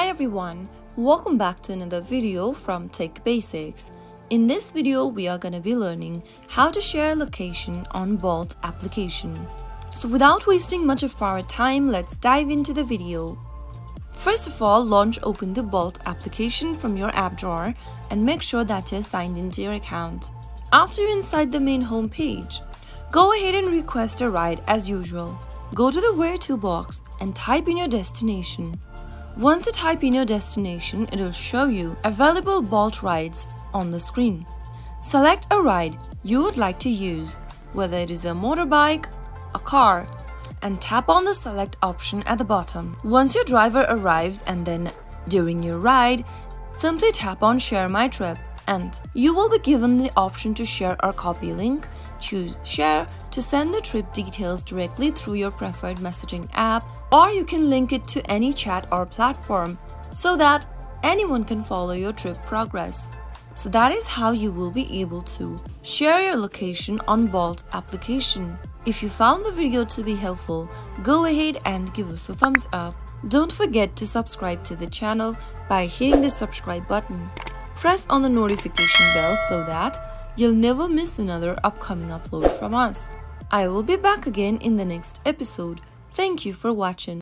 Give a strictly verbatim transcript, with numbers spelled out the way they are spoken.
Hi everyone, welcome back to another video from Tech Basics. In this video, we are going to be learning how to share location on Bolt application. So without wasting much of our time, let's dive into the video. First of all, launch open the Bolt application from your app drawer and make sure that you're signed into your account. After you're inside the main home page, go ahead and request a ride as usual. Go to the Where To box and type in your destination. Once you type in your destination, it will show you available Bolt rides on the screen. Select a ride you would like to use, whether it is a motorbike, a car, and tap on the select option at the bottom. Once your driver arrives and then during your ride, simply tap on Share My Trip and you will be given the option to share or copy link. Choose Share to send the trip details directly through your preferred messaging app, or you can link it to any chat or platform so that anyone can follow your trip progress. So that is how you will be able to share your location on Bolt application. If you found the video to be helpful, go ahead and give us a thumbs up. Don't forget to subscribe to the channel by hitting the subscribe button. Press on the notification bell so that you'll never miss another upcoming upload from us. I will be back again in the next episode. Thank you for watching.